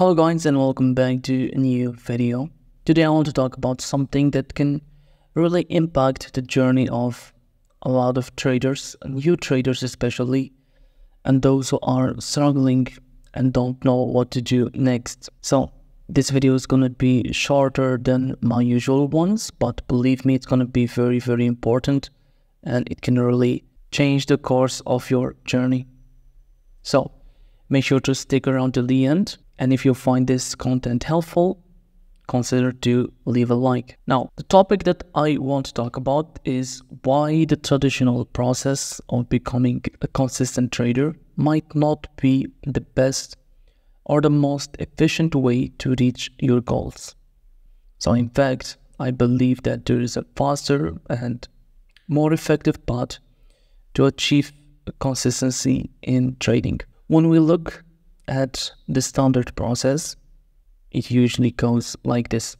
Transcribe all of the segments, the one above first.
Hello guys and welcome back to a new video. Today I want to talk about something that can really impact the journey of a lot of traders, new traders especially, and those who are struggling and don't know what to do next. So this video is going to be shorter than my usual ones, but believe me, it's going to be very, very important and it can really change the course of your journey. So make sure to stick around till the end. And if you find this content helpful, consider to leave a like. Now, the topic that I want to talk about is why the traditional process of becoming a consistent trader might not be the best or the most efficient way to reach your goals. So in fact, I believe that there is a faster and more effective path to achieve consistency in trading. When we look at the standard process, it usually goes like this.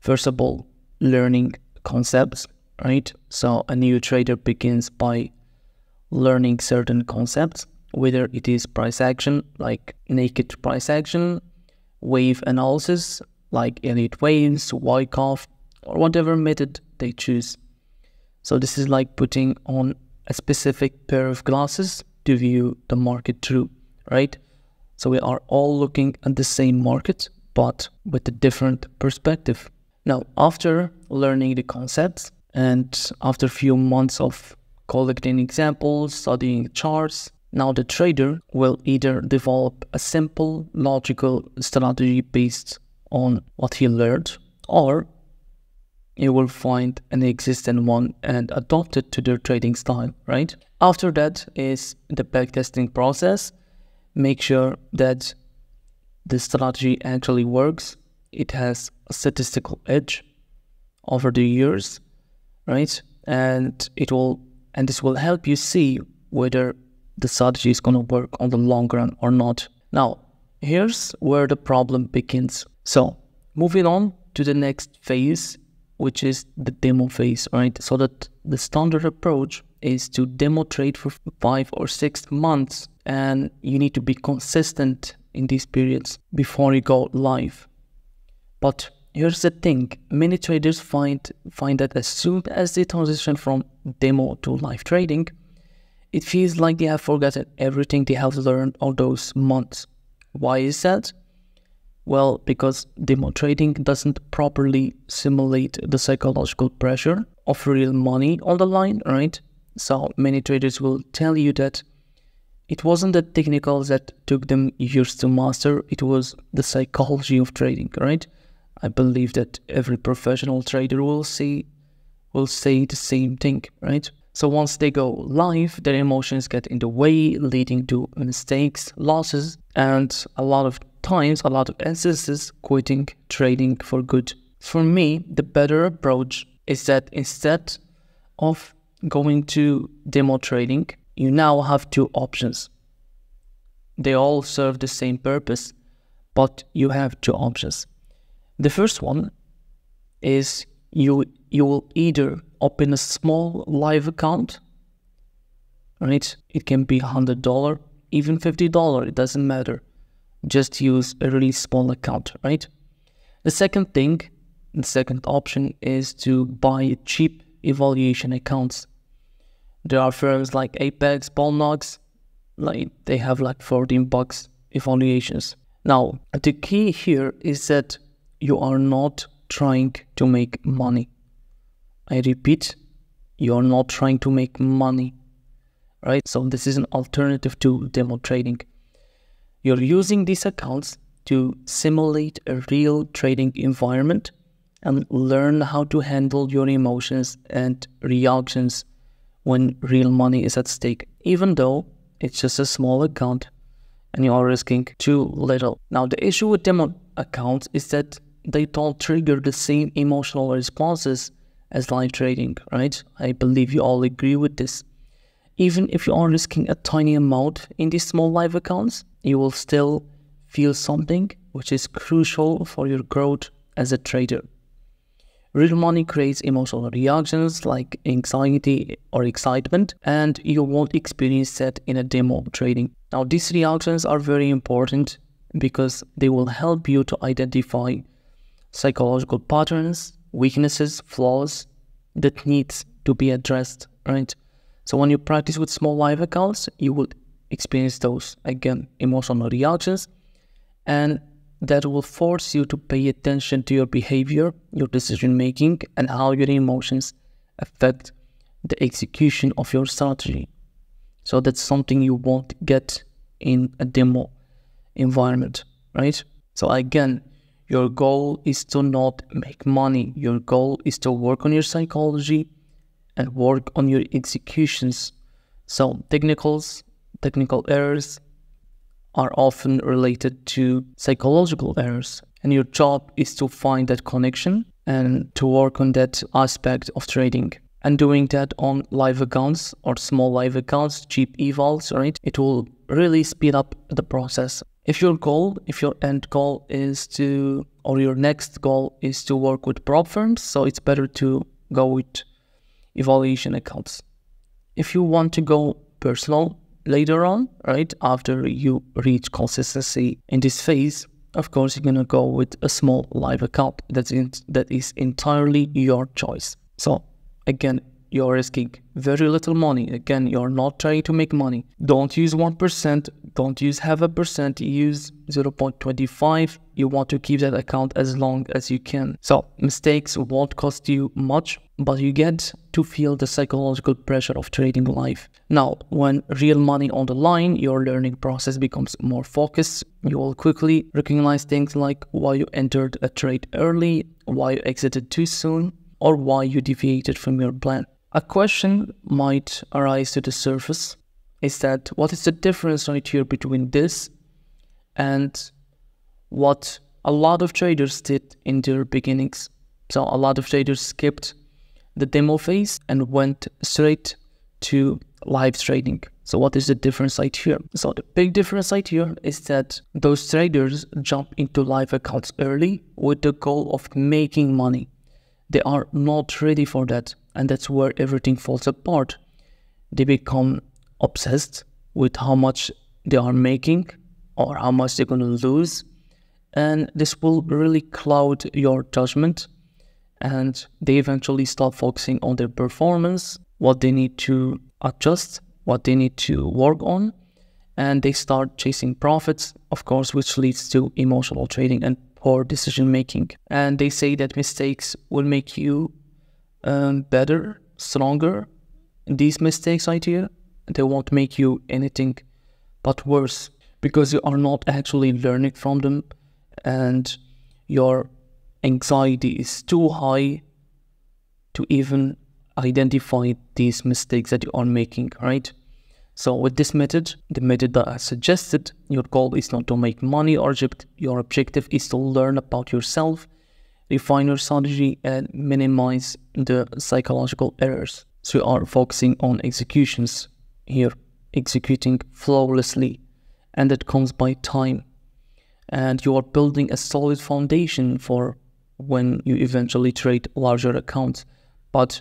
First of all, learning concepts, right? So a new trader begins by learning certain concepts, whether it is price action, like naked price action, wave analysis, like Elliott waves, Wyckoff, or whatever method they choose. So this is like putting on a specific pair of glasses to view the market through, right? So we are all looking at the same market, but with a different perspective. Now, after learning the concepts and after a few months of collecting examples, studying charts, now the trader will either develop a simple, logical strategy based on what he learned, or he will find an existing one and adopt it to their trading style, right? After that is the backtesting process. Make sure that the strategy actually works. It has a statistical edge over the years, right? And this will help you see whether the strategy is going to work on the long run or not. Now, here's where the problem begins. So moving on to the next phase, which is the demo phase, right? So that the standard approach is to demo trade for 5 or 6 months. And you need to be consistent in these periods before you go live. But here's the thing, many traders find that as soon as they transition from demo to live trading, it feels like they have forgotten everything they have learned all those months. Why is that? Well, because demo trading doesn't properly simulate the psychological pressure of real money on the line, right? So many traders will tell you that it wasn't the technicals that took them years to master, it was the psychology of trading, right? I believe that every professional trader will say the same thing, right? So once they go live, their emotions get in the way, leading to mistakes, losses, and a lot of times, a lot of instances, quitting trading for good. For me, the better approach is that instead of going to demo trading, you now have two options. They all serve the same purpose, but you have two options. The first one is you will either open a small live account, right? It can be $100, even $50, it doesn't matter. Just use a really small account, right? The second option is to buy cheap evaluation accounts. There are firms like Apex, Bulenox, like they have like $14 evaluations. Now, the key here is that you are not trying to make money. I repeat, you are not trying to make money, right? So this is an alternative to demo trading. You're using these accounts to simulate a real trading environment and learn how to handle your emotions and reactions when real money is at stake, even though it's just a small account and you are risking too little. Now, the issue with demo accounts is that they don't trigger the same emotional responses as live trading, right? I believe you all agree with this. Even if you are risking a tiny amount in these small live accounts, you will still feel something which is crucial for your growth as a trader. Real money creates emotional reactions like anxiety or excitement, and you won't experience that in a demo trading. Now, these reactions are very important because they will help you to identify psychological patterns, weaknesses, flaws that need to be addressed, right? So when you practice with small live accounts, you will experience those, again, emotional reactions, and that will force you to pay attention to your behavior, your decision-making, and how your emotions affect the execution of your strategy. So that's something you won't get in a demo environment, right? So again, your goal is to not make money. Your goal is to work on your psychology and work on your executions. So technical errors are often related to psychological errors, and your job is to find that connection and to work on that aspect of trading. And doing that on live accounts or small live accounts, cheap evals, right? It will really speed up the process. If your end goal is to, or your next goal is to work with prop firms, so it's better to go with evaluation accounts. If you want to go personal later on, right, after you reach consistency in this phase, of course, you're going to go with a small live account. That is entirely your choice. So again, you're risking very little money. Again, you're not trying to make money. Don't use 1%. Don't use 0.5%. Use 0.25. You want to keep that account as long as you can. So mistakes won't cost you much, but you get to feel the psychological pressure of trading live. Now, when real money on the line, your learning process becomes more focused. You will quickly recognize things like why you entered a trade early, why you exited too soon, or why you deviated from your plan. A question might arise to the surface is that what is the difference right here between this and what a lot of traders did in their beginnings? So a lot of traders skipped the demo phase and went straight to live trading. So what is the difference right here? So the big difference right here is that those traders jump into live accounts early with the goal of making money. They are not ready for that, and that's where everything falls apart. They become obsessed with how much they are making or how much they're going to lose, and this will really cloud your judgment, and they eventually start focusing on their performance, what they need to adjust, what they need to work on, and they start chasing profits, of course, which leads to emotional trading and poor decision making. And they say that mistakes will make you better, stronger. These mistakes right here, they won't make you anything but worse, because you are not actually learning from them, and your anxiety is too high to even identify these mistakes that you are making, right? So with this method, the method that I suggested, your goal is not to make money. Your objective is to learn about yourself, refine your strategy, and minimize the psychological errors. So you are focusing on executions here, executing flawlessly, and that comes by time. And you are building a solid foundation for when you eventually trade larger accounts. But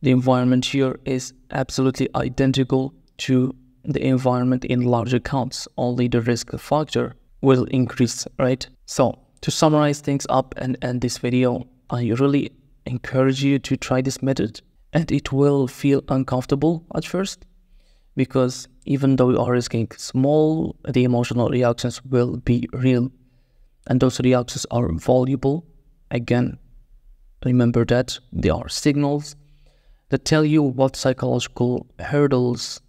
the environment here is absolutely identical to the environment in large accounts, only the risk factor will increase, right? So to summarize things up and end this video, I really encourage you to try this method, and it will feel uncomfortable at first, because even though you are risking small, the emotional reactions will be real, and those reactions are valuable. Again, remember that they are signals that tell you what psychological hurdles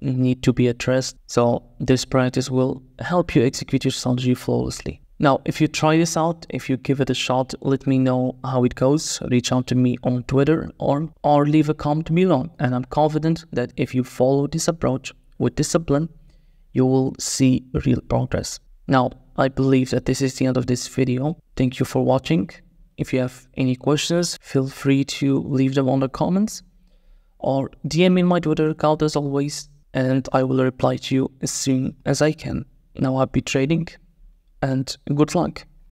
need to be addressed. So this practice will help you execute your strategy flawlessly. Now, if you try this out, if you give it a shot, let me know how it goes. Reach out to me on Twitter or leave a comment below. And I'm confident that if you follow this approach with discipline, you will see real progress. Now, I believe that this is the end of this video. Thank you for watching. If you have any questions, feel free to leave them on the comments or DM in my Twitter account as always, and I will reply to you as soon as I can. Now, happy trading and good luck.